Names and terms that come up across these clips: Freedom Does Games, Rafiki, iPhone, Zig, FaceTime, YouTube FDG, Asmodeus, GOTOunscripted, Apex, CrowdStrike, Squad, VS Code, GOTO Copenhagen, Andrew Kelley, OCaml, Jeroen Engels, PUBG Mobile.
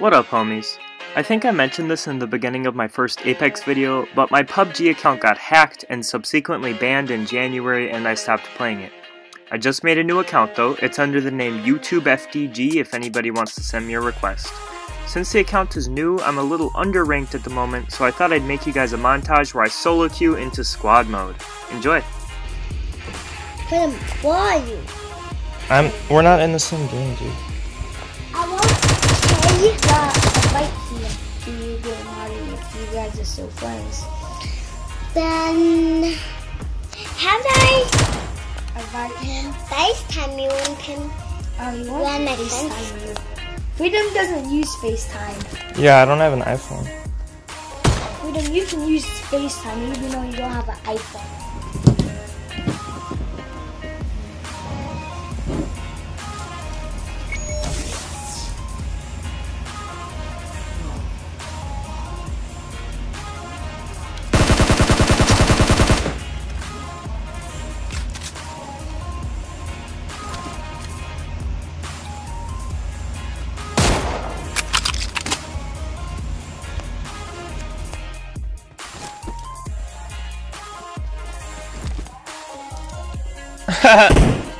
What up, homies? I think I mentioned this in the beginning of my first Apex video, but my PUBG account got hacked and subsequently banned in January and I stopped playing it. I just made a new account though. It's under the name YouTube FDG if anybody wants to send me a request. Since the account is new, I'm a little underranked at the moment, so I thought I'd make you guys a montage where I solo queue into squad mode. Enjoy! Tim, where are you? We're not in the same game, dude. I want to play a fight here. You get married if you guys are still friends. Then, have I invite him? FaceTime you and him. Oh, you want FaceTime you. Freedom doesn't use FaceTime. Yeah, I don't have an iPhone. Freedom, you can use FaceTime even though you don't have an iPhone.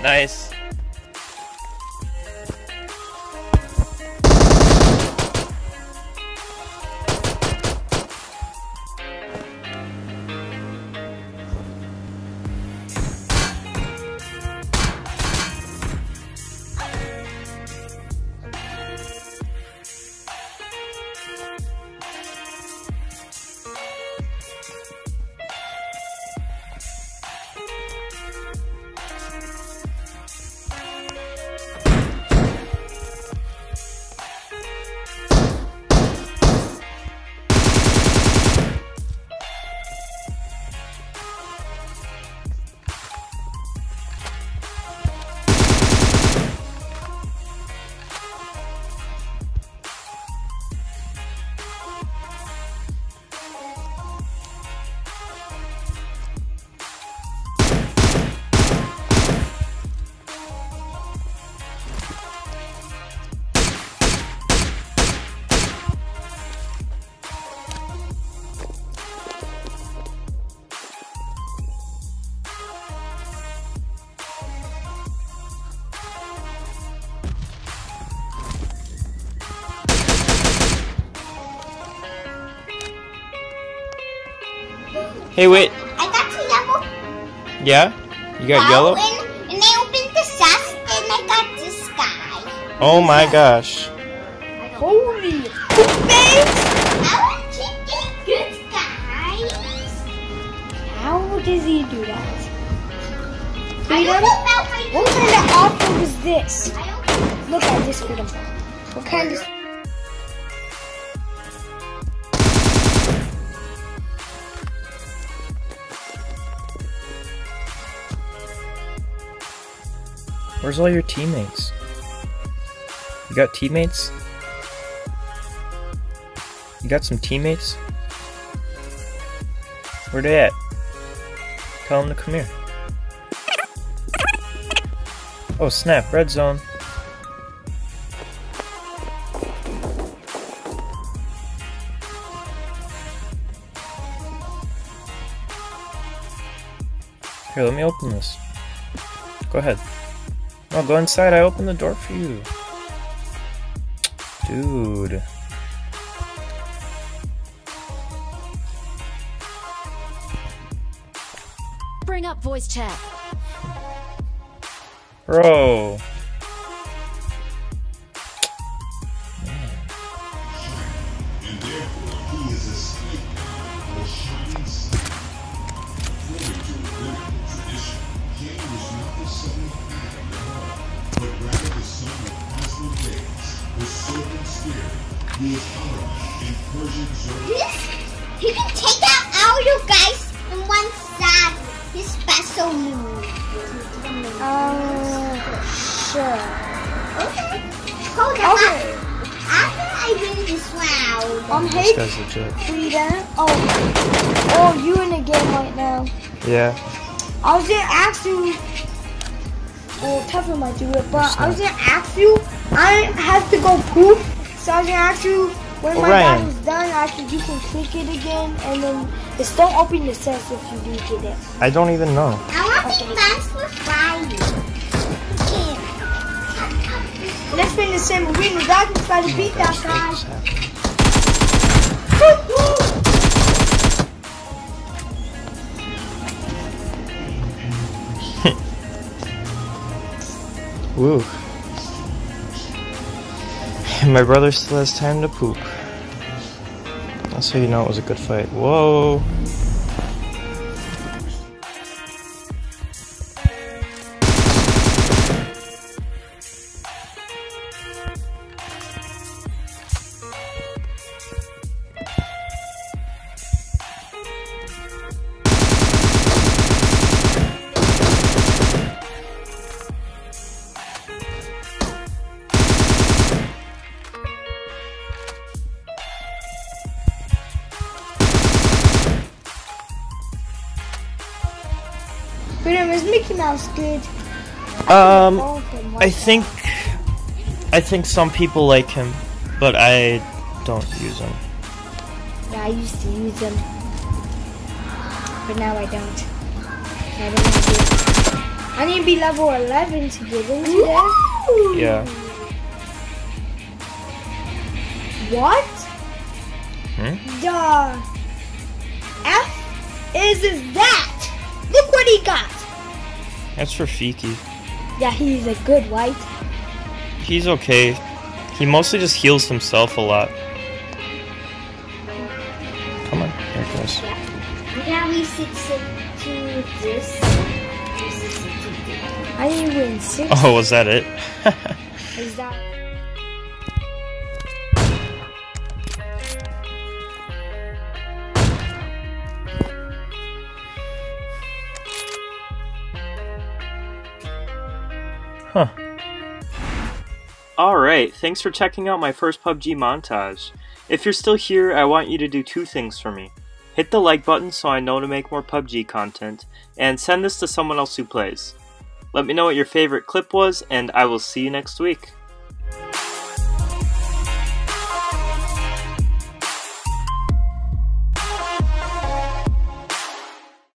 Nice. Hey, wait. I got to yellow. Yeah? You got yellow? And I opened the chest and I got this guy. Oh my gosh. Holy. I want to get good guys. How does he do that? Freedom? What kind of offer was this? Look at this, Freedom. What kind of... Where's all your teammates? You got teammates? You got some teammates? Where they at? Tell them to come here. Oh snap, red zone. Here, let me open this. Go ahead. No, go inside. I opened the door for you. Dude. Bring up voice chat. Bro. Man. And therefore, he is asleep or shining sleep. According to biblical tradition, Cain was not the son of Adam, but rather the son of Asmodeus, the serpent spirit, who was honored in Persian Zoe. He can take out all you guys in one shot. His special move. Oh, sure. Okay. Hold on. Okay. After I win this round, I'm hate Frida. Oh, you in the game right now? Yeah. I was gonna ask you. Well, Teflon might do it, but I was gonna ask you. I have to go poop, So I can actually, when my battle's done, I can, you can click it again, and then it's don't open the chest if you do get it. I don't even know. I want the best for flying. Let's play the same arena. I can try to beat that guy. Woo. My brother still has time to poop. That's how you know it was a good fight. Whoa. Is Mickey Mouse good? I think some people like him, but I don't use him. Yeah, I used to use him, but now I don't. I don't want to do it. I need to be level 11 to get into that. Yeah. What? The F is that? Look what he got. That's Rafiki. Yeah, he's a good white. He's okay. He mostly just heals himself a lot. Come on, here it goes. Yeah, we should do this. I didn't win 6. Oh, was that it? Is that? Huh. Alright, thanks for checking out my first PUBG montage. If you're still here, I want you to do 2 things for me. Hit the like button so I know to make more PUBG content, and send this to someone else who plays. Let me know what your favorite clip was, and I will see you next week.